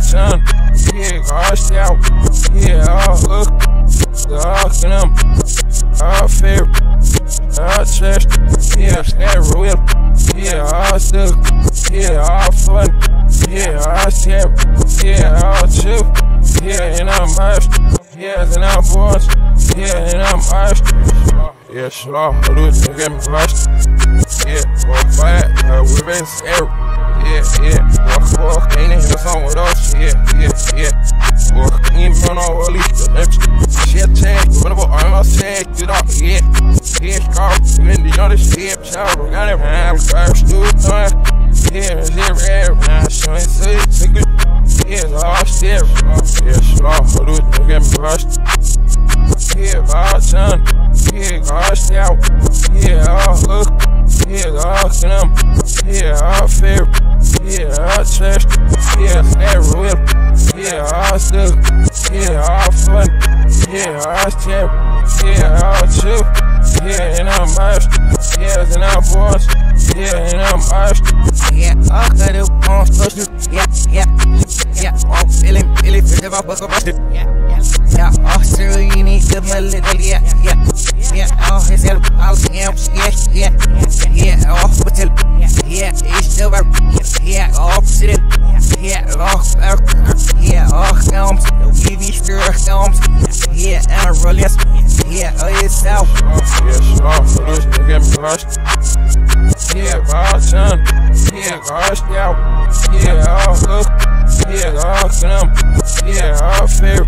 time. Yeah, gosh, out. Yeah, all hook. All them. All fair. All trash. Yeah, snare real. Yeah, all stuck. Yeah, all fun. Yeah, all snap. Yeah, all chip. Yeah, and I'm iced. Yeah, and I'm boss. Yeah, and I'm iced. Yeah, slaw. I do it to get me lost. Yeah, go fight. We've been scared. Yeah, yeah. Walk, ain't it here song with us. Yeah, yeah, yeah. Walk, ain't no all these bitches. Shit, tag, whatever, I'm a tag, get off, yeah. Yeah, call, even the other shit, child, we got it, man. First, two, time. Yeah, it's every man. Showing six, nigga. Yeah, it's all shit. Yeah, slow, for those, nigga, get me rushed. Yeah, all time. Yeah, gosh, out. Yeah, all hook. Yeah, all them. Yeah, all fair. Yeah, all trash. Yeah, snare whip. Yeah, all stuck. Yeah, all fun. Yeah, all champ. Yeah, all chip. Yeah, and I'm iced. Yeah, and I'm boss. Yeah, and I'm iced. Yeah, I got it on social. Yeah, yeah, yeah. I'm feeling if I fuck up my shit. Yeah, yeah. Yeah, still you need to my little. Yeah, yeah, yeah. Oh, it's hell. I'll camp. Yeah, yeah, yeah. Oh, but tell. Yeah, it's over. Yeah, oh, shit. Yeah, oh, yeah, oh, films. TV sure films. Yeah, and release. Yeah, oh, it's out. Yeah, slow for this to get me rushed. Yeah, all time. Yeah, gosh, out. Yeah, all hook. Yeah, all them. Yeah, all fair.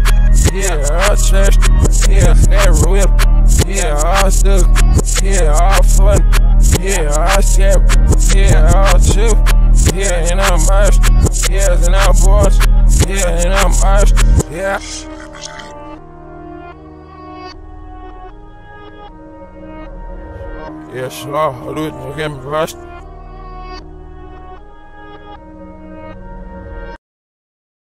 Yeah, all trash. Yeah, snare whip. Yeah, all stuck. Yeah, all fun. Yeah, all snap. Yeah, all chip. Yeah, and I'm iced. Yeah, and I'm boss. Yeah, and I'm iced. Yeah. Yeah, slow, I do it, you get me rushed.